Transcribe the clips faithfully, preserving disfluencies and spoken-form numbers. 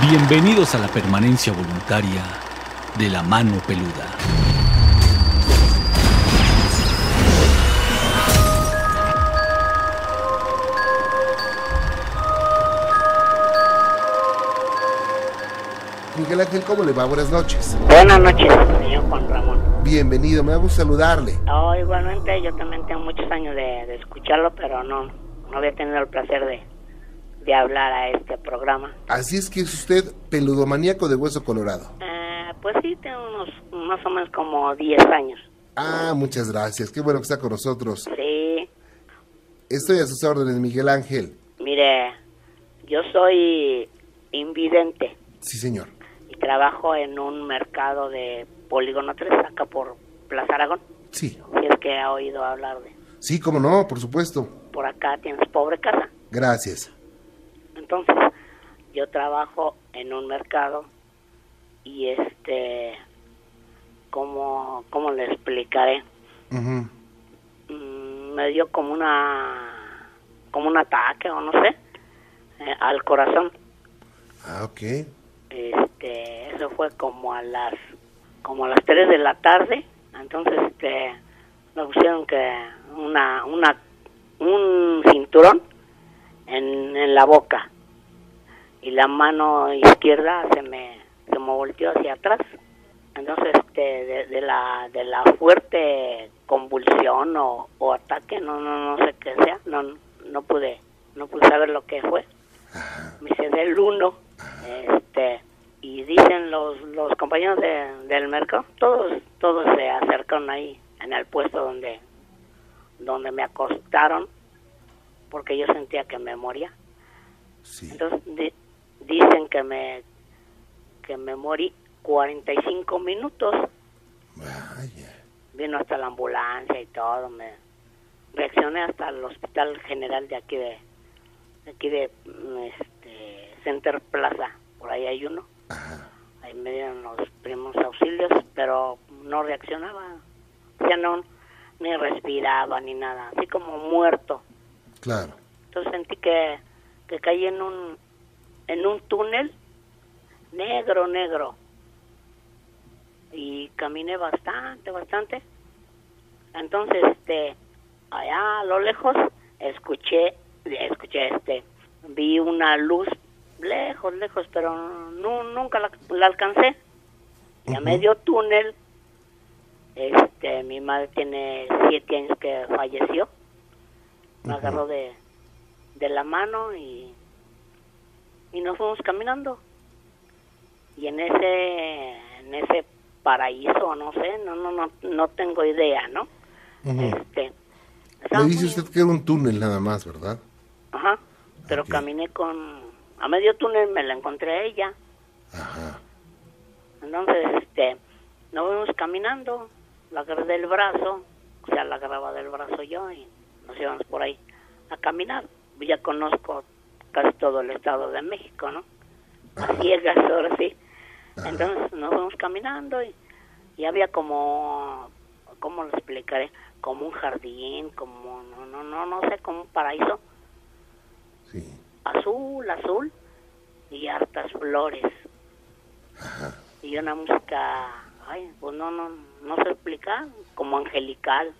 Bienvenidos a la permanencia voluntaria de La Mano Peluda. Miguel Ángel, ¿cómo le va? Buenas noches. Buenas noches, señor Juan Ramón. Bienvenido, me da gusto saludarle. Oh, igualmente, yo también tengo muchos años de, de escucharlo, pero no, no había tenido el placer de... de hablar a este programa. Así es que es usted peludomaníaco de hueso colorado. Eh, pues sí, tengo unos más o menos como diez años. Ah, muchas gracias, qué bueno que está con nosotros. Sí. Estoy a sus órdenes, Miguel Ángel. Mire, yo soy invidente. Sí, señor. Y trabajo en un mercado de polígono tres, acá por Plaza Aragón. Sí. Si es que ha oído hablar de... Sí, cómo no, por supuesto. Por acá tienes pobre casa. Gracias. Entonces, yo trabajo en un mercado y este, ¿cómo, cómo le explicaré? Uh-huh. Mm, me dio como una, como un ataque o no sé, eh, al corazón. Ah, ok. Este, eso fue como a las, como a las tres de la tarde. Entonces, este, me pusieron que una, una, un cinturón en, en la boca. Y la mano izquierda se me se me volteó hacia atrás. Entonces, este, de, de la de la fuerte convulsión o, o ataque, no no no sé qué sea, no no pude no pude saber lo que fue. Me hice el uno, este, y dicen los los compañeros de, del mercado, todos todos se acercaron ahí en el puesto donde donde me acostaron, porque yo sentía que me moría. Sí. Entonces di, dicen que me que me morí cuarenta y cinco minutos. Vaya. Vino hasta la ambulancia y todo, me reaccioné hasta el hospital general de aquí de, de aquí de este Center Plaza, por ahí hay uno. Ajá. Ahí me dieron los primeros auxilios, pero no reaccionaba, ya no ni respiraba ni nada, así como muerto. Claro. Entonces sentí que que caí en un en un túnel negro negro y caminé bastante bastante. Entonces, este, allá a lo lejos escuché escuché este vi una luz lejos lejos, pero no, nunca la, la alcancé. Y a medio túnel, este, mi madre tiene siete años que falleció. Me agarró de, de la mano y, y nos fuimos caminando. Y en ese en ese paraíso, no sé, no no no no tengo idea, ¿no? Uh-huh. Este, me dice muy... usted que era un túnel nada más, ¿verdad? Ajá, pero okay. Caminé con... A medio túnel me la encontré a ella. Ajá. Entonces, este, nos fuimos caminando, la agarré del brazo, o sea, la agarraba del brazo yo y... nos íbamos por ahí a caminar. Ya conozco casi todo el estado de México, ¿no? Ajá. Así es, ahora sí. Ajá. Entonces nos fuimos caminando y, y había como, ¿cómo lo explicaré? Como un jardín, como, no, no, no, no sé, como un paraíso. Sí. Azul, azul y hartas flores. Ajá. Y una música, ay, pues no, no, no sé explicar, como angelical.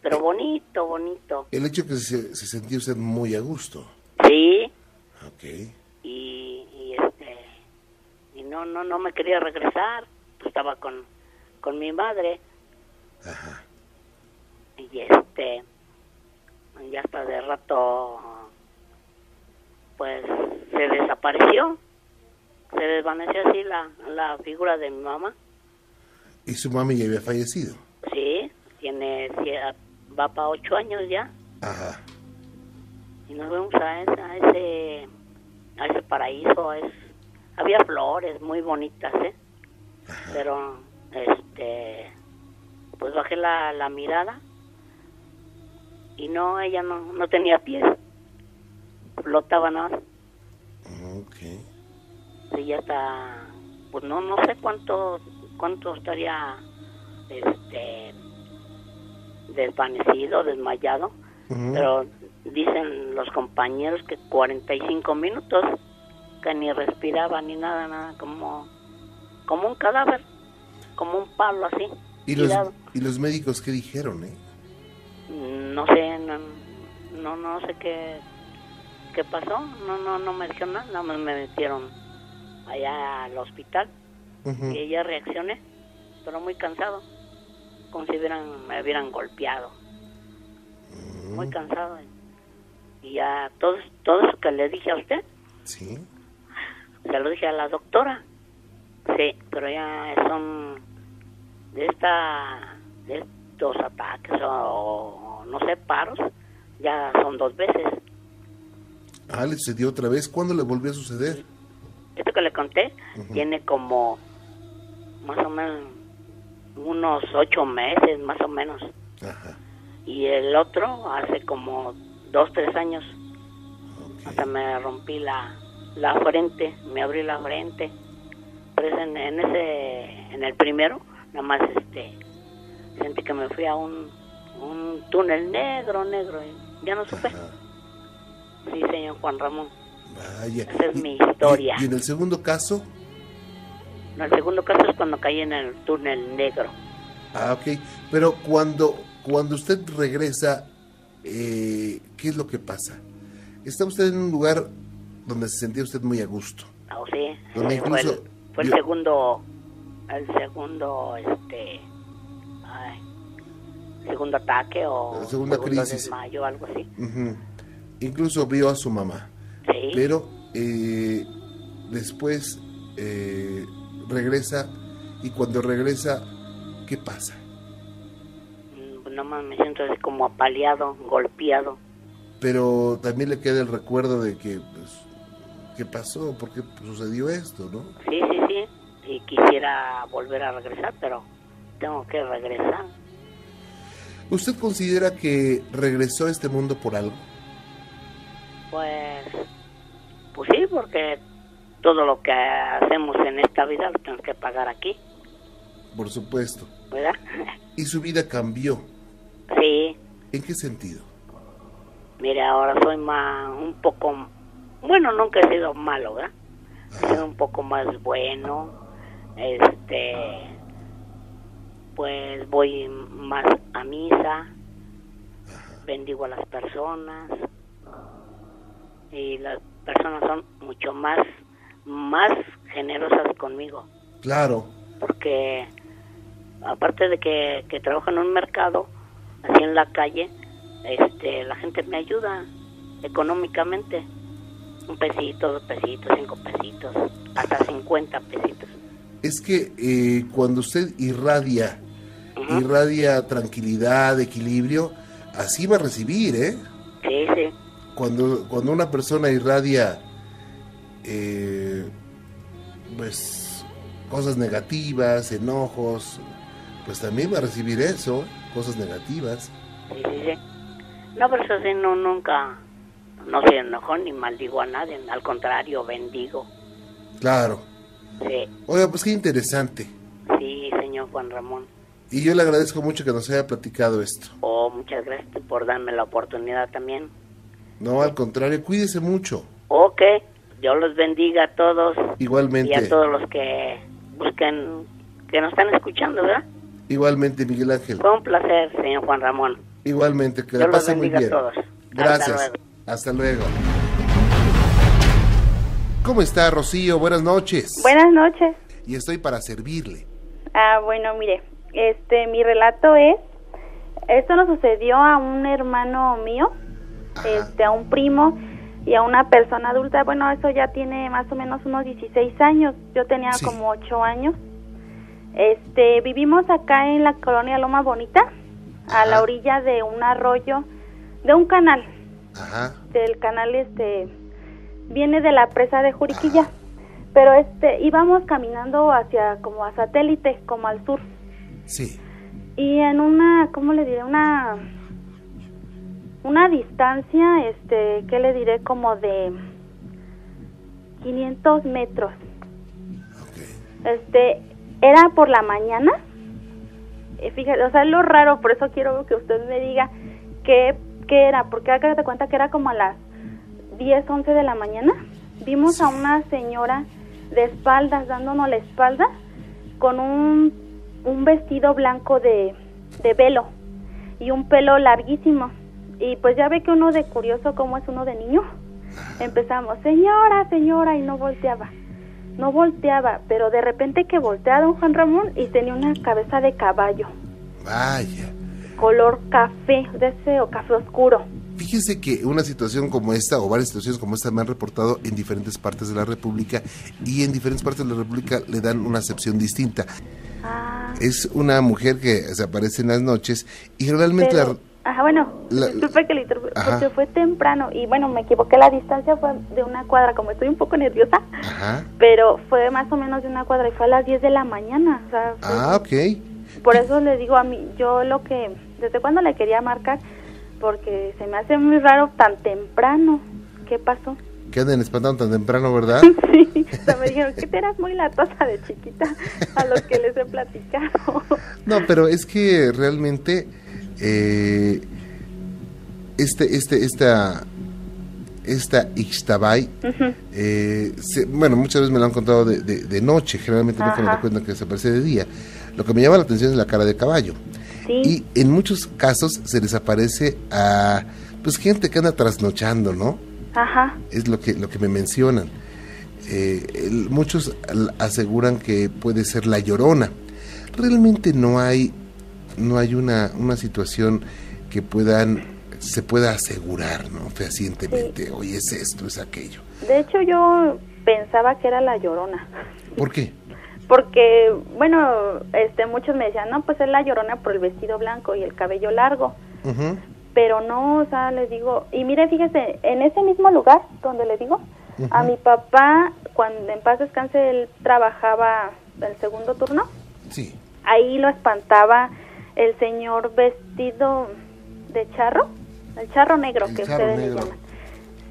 Pero bonito, bonito. El hecho que se, se sentía usted muy a gusto. Sí. Ok. Y, y este, y no, no, no me quería regresar. Pues estaba con, con mi madre. Ajá. Y este, y hasta de rato, pues se desapareció, se desvaneció así la, la figura de mi mamá. ¿Y su mami ya había fallecido? Sí. Tiene, va para ocho años ya. Ajá. Y nos vemos a ese, a ese, a ese paraíso. Es, había flores muy bonitas, ¿eh? Ajá. Pero, este, pues bajé la, la mirada y no, ella no, no tenía pies. Flotaba nada más. Okay. Y ya está, pues no, no sé cuánto, cuánto estaría, este, desvanecido, desmayado. Uh-huh. Pero dicen los compañeros que cuarenta y cinco minutos. que ni respiraba ni nada, nada, como, como un cadáver, como un palo así. ¿Y los, ¿y los médicos qué dijeron, eh? No sé, no, no, no sé qué, qué pasó, no, no, no me dijeron nada, nada más me metieron allá al hospital, uh-huh. Y ya reaccioné, pero muy cansado, como si hubieran, me hubieran golpeado, uh-huh. Muy cansado. Y ya todo, todo eso que le dije a usted, sí, se lo dije a la doctora, sí, pero ya son de esta, de estos ataques o no sé, paros, ya son dos veces. Ah, le sucedió otra vez. ¿Cuándo le volvió a suceder? Esto que le conté, uh-huh, tiene como más o menos unos ocho meses, más o menos. Ajá. Y el otro hace como dos, tres años. Okay. Hasta me rompí la, la frente, me abrí la frente. Pero es en, en ese, en el primero, nada más este, sentí que me fui a un, un túnel negro, negro, y ya no supe. Ajá. Sí, señor Juan Ramón. Vaya. Esa es y, mi historia. Y, ¿Y en el segundo caso? En el segundo caso es cuando caí en el túnel negro. Ah, ok. Pero cuando, cuando usted regresa, eh, ¿qué es lo que pasa? Está usted en un lugar donde se sentía usted muy a gusto. Ah, oh, sí. Donde sí, incluso fue el, fue el yo... segundo, el segundo, este, ay, segundo ataque o segunda segundo crisis, desmayo, algo así. Uh-huh. Incluso vio a su mamá. Sí. Pero eh, después eh, regresa, y cuando regresa, ¿qué pasa? No más me siento así como apaleado, golpeado. Pero también le queda el recuerdo de que, pues, ¿qué pasó? ¿Por qué sucedió esto, no? Sí, sí, sí. Y quisiera volver a regresar, pero tengo que regresar. ¿Usted considera que regresó a este mundo por algo? Pues, pues sí, porque todo lo que hacemos en esta vida lo tenemos que pagar aquí. Por supuesto. ¿Verdad? ¿Y su vida cambió? Sí. ¿En qué sentido? Mira, ahora soy más, un poco, bueno, nunca he sido malo, ¿verdad? He sido un poco más bueno, este, pues voy más a misa, ajá, bendigo a las personas, y las personas son mucho más más generosas conmigo. Claro. Porque aparte de que, que trabajo en un mercado, así en la calle, este, la gente me ayuda económicamente. Un pesito, dos pesitos, cinco pesitos, hasta cincuenta pesitos. Es que eh, cuando usted irradia, uh-huh, irradia tranquilidad, equilibrio, así va a recibir, ¿eh? Sí, sí. Cuando, cuando una persona irradia eh, pues cosas negativas, enojos, pues también va a recibir eso, cosas negativas. Sí, sí, sí. No, pero eso sí, no, nunca, no soy enojón ni maldigo a nadie, al contrario, bendigo. Claro. Sí. Oiga, pues qué interesante. Sí, señor Juan Ramón. Y yo le agradezco mucho que nos haya platicado esto. Oh, muchas gracias por darme la oportunidad también. No, al contrario, cuídese mucho. Ok, Dios los bendiga a todos. Igualmente. Y a todos los que busquen, que nos están escuchando, ¿verdad? Igualmente, Miguel Ángel. Fue un placer, señor Juan Ramón. Igualmente, que le pase muy bien. Dios los bendiga a todos. Gracias. Hasta luego. Hasta luego. ¿Cómo está, Rocío? Buenas noches. Buenas noches. Y estoy para servirle. Ah, bueno, mire, este, mi relato es, esto nos sucedió a un hermano mío. Este, a un primo y a una persona adulta. Bueno, eso ya tiene más o menos unos dieciséis años. Yo tenía, sí, como ocho años. Este, vivimos acá en la colonia Loma Bonita, ajá, a la orilla de un arroyo, de un canal. Ajá. Del canal, este, viene de la presa de Juriquilla. Ajá. Pero este, íbamos caminando hacia, como a Satélite, como al sur. Sí. Y en una, ¿cómo le diré? Una... una distancia, este, ¿qué le diré? Como de quinientos metros. Okay. Este, era por la mañana. Eh, fíjate, o sea, es lo raro, por eso quiero que usted me diga qué, qué era, porque hágate cuenta que era como a las diez, once de la mañana. vimos a una señora de espaldas, dándonos la espalda, con un, un vestido blanco de, de velo y un pelo larguísimo. Y pues ya ve que uno de curioso, como es uno de niño, empezamos, señora, señora, y no volteaba, no volteaba, pero de repente que voltea a don Juan Ramón y tenía una cabeza de caballo. Vaya. Color café, de ese o café oscuro. Fíjese que una situación como esta, o varias situaciones como esta, me han reportado en diferentes partes de la República, y en diferentes partes de la República le dan una acepción distinta. Ah. Es una mujer que se aparece en las noches y generalmente... Pero, la, ajá, bueno, la, disculpe que le interrumpa, porque fue temprano y bueno, me equivoqué, la distancia fue de una cuadra, como estoy un poco nerviosa, ajá, pero fue más o menos de una cuadra y fue a las diez de la mañana. O sea, fue, ah, ok. Por eso le digo a mí, yo lo que... ¿Desde cuándo le quería marcar? Porque se me hace muy raro tan temprano. ¿Qué pasó? Que anden espantando tan temprano, ¿verdad? Sí, o sea, me dijeron que te eras muy latosa de chiquita, a lo que les he platicado. No, pero es que realmente eh, este, este, esta, esta Ixtabay, uh-huh, eh, se, bueno, muchas veces me lo han contado de, de, de noche, generalmente nunca me recuerdan que desaparece de día. Lo que me llama la atención es la cara de caballo. Sí. Y en muchos casos se les aparece a pues gente que anda trasnochando, ¿no? Ajá. Es lo que lo que me mencionan. Eh, el, muchos aseguran que puede ser la Llorona. Realmente no hay no hay una una situación que puedan se pueda asegurar, ¿no? Fehacientemente, sí. Oye, es esto, es aquello. De hecho, yo pensaba que era la Llorona. ¿Por qué? Porque, bueno, este muchos me decían, no, pues es la Llorona por el vestido blanco y el cabello largo. Uh-huh. Pero no, o sea, les digo... Y mire, fíjese, en ese mismo lugar donde le digo, uh-huh, a mi papá, cuando en paz descanse, él trabajaba el segundo turno. Sí. Ahí lo espantaba el señor vestido de charro, el charro negro, el que charro ustedes negro. le llaman.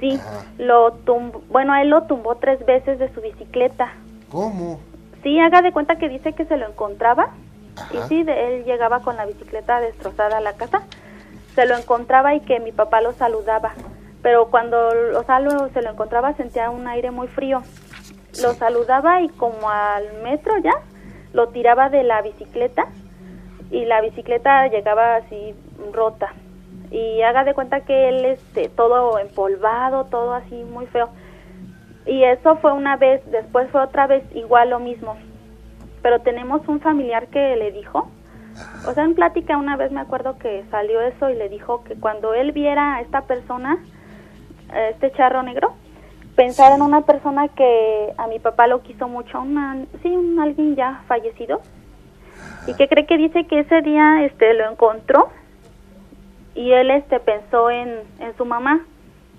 Sí, ah. lo tumbó, bueno, él lo tumbó tres veces de su bicicleta. ¿Cómo? Sí, haga de cuenta que dice que se lo encontraba. Ajá. Y sí, de, él llegaba con la bicicleta destrozada a la casa, se lo encontraba y que mi papá lo saludaba, pero cuando o sea, lo, se lo encontraba sentía un aire muy frío, sí, lo saludaba y como al metro ya, lo tiraba de la bicicleta y la bicicleta llegaba así rota y haga de cuenta que él este, todo empolvado, todo así muy feo. Y eso fue una vez, después fue otra vez igual lo mismo. Pero tenemos un familiar que le dijo, o sea, en plática una vez me acuerdo que salió eso y le dijo que cuando él viera a esta persona, este charro negro, pensara en una persona que a mi papá lo quiso mucho, una, sí, un alguien ya fallecido. Y que cree que dice que ese día este lo encontró y él este pensó en, en su mamá,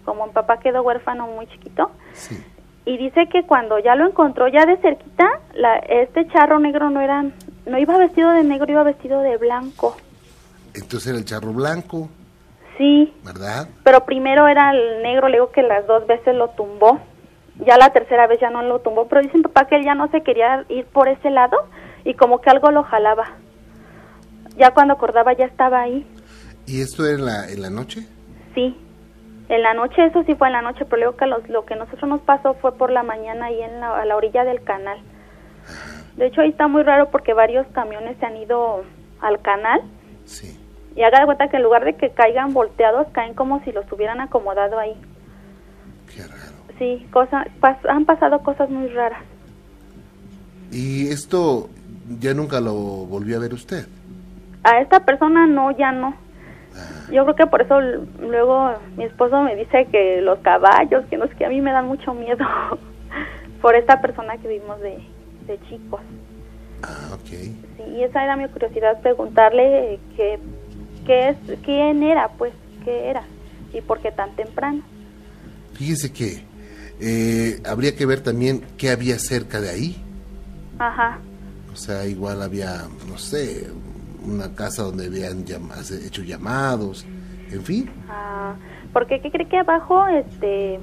como mi papá quedó huérfano muy chiquito. Sí. Y dice que cuando ya lo encontró ya de cerquita, la, este charro negro no era, no iba vestido de negro, iba vestido de blanco. Entonces era el charro blanco. Sí. ¿Verdad? Pero primero era el negro, le digo que las dos veces lo tumbó. Ya la tercera vez ya no lo tumbó, pero dice mi papá que él ya no se quería ir por ese lado y como que algo lo jalaba. Ya cuando acordaba ya estaba ahí. ¿Y esto era en la, en la noche? Sí. En la noche, eso sí fue en la noche, pero luego que los, lo que nosotros nos pasó fue por la mañana ahí en la, a la orilla del canal. De hecho, ahí está muy raro porque varios camiones se han ido al canal. Sí. Y haga de cuenta que en lugar de que caigan volteados, caen como si los hubieran acomodado ahí. Qué raro. Sí, cosa, pas, han pasado cosas muy raras. ¿Y esto ya nunca lo volvió a ver usted? A esta persona no, ya no. Yo creo que por eso luego mi esposo me dice que los caballos, que no sé qué, a mí me dan mucho miedo por esta persona que vimos de, de chicos. Ah, ok. Sí, y esa era mi curiosidad, preguntarle qué, qué es, quién era, pues, qué era y por qué tan temprano. Fíjese que eh, habría que ver también qué había cerca de ahí. Ajá. O sea, igual había, no sé... una casa donde habían llamadas, hecho llamados, en fin. Ah, porque qué cree que abajo, este,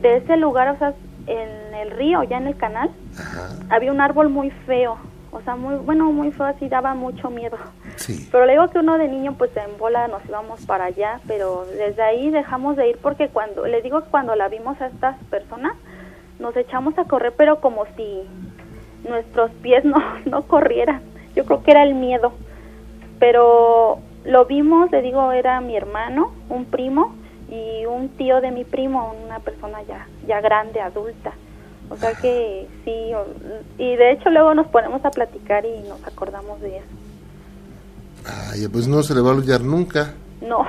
de ese lugar, o sea, en el río, ya en el canal, ajá, había un árbol muy feo, o sea, muy, bueno, muy feo, así daba mucho miedo. Sí. Pero le digo que uno de niño, pues en bola nos íbamos para allá, pero desde ahí dejamos de ir porque cuando, les digo que cuando la vimos a estas personas, nos echamos a correr, pero como si nuestros pies no, no corrieran. Yo creo que era el miedo. Pero lo vimos, le digo, era mi hermano, un primo y un tío de mi primo, una persona ya, ya grande, adulta. O sea que sí, y de hecho luego nos ponemos a platicar y nos acordamos de eso. Ay, pues no se le va a olvidar nunca. No.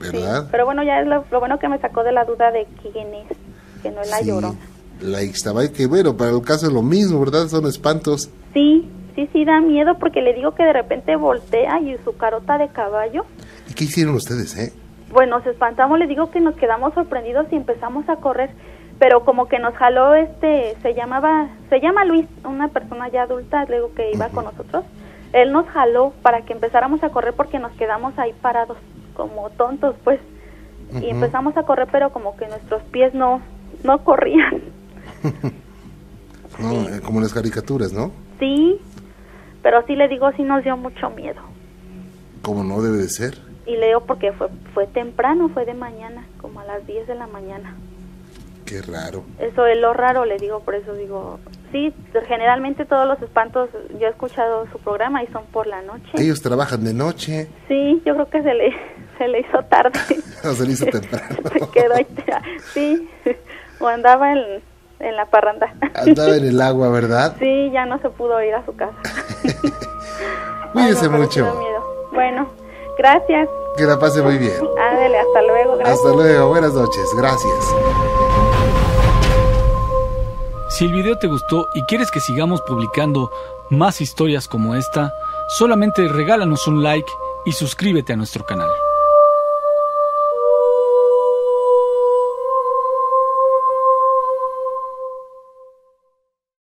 ¿Verdad? Sí, pero bueno, ya es lo, lo bueno que me sacó de la duda de quién es, que no es la sí, lloró. La Ixtabay, que bueno, para el caso es lo mismo, ¿verdad? Son espantos. Sí, sí, sí, da miedo porque le digo que de repente voltea y su carota de caballo. ¿Y qué hicieron ustedes, eh? Bueno, nos espantamos, le digo que nos quedamos sorprendidos y empezamos a correr. Pero como que nos jaló este, se llamaba, se llama Luis, una persona ya adulta, luego que iba con nosotros. Él nos jaló para que empezáramos a correr porque nos quedamos ahí parados, como tontos, pues. Uh-huh. Y empezamos a correr, pero como que nuestros pies no, no corrían. No, sí. Como las caricaturas, ¿no? Sí, pero sí le digo, sí nos dio mucho miedo. Como no debe de ser. Y le digo porque fue, fue temprano, fue de mañana, como a las diez de la mañana. Qué raro. Eso es lo raro, le digo, por eso digo... Sí, generalmente todos los espantos, yo he escuchado su programa y son por la noche. Ellos trabajan de noche. Sí, yo creo que se le, se le hizo tarde. No, se le hizo temprano. Se quedó ahí, sí, o andaba en, en la parranda. Andaba en el agua, ¿verdad? Sí, ya no se pudo ir a su casa. Cuídese mucho. Bueno, gracias. Que la pase muy bien. Ándele, hasta luego, gracias. Hasta luego, buenas noches, gracias. Si el video te gustó y quieres que sigamos publicando más historias como esta, solamente regálanos un like y suscríbete a nuestro canal.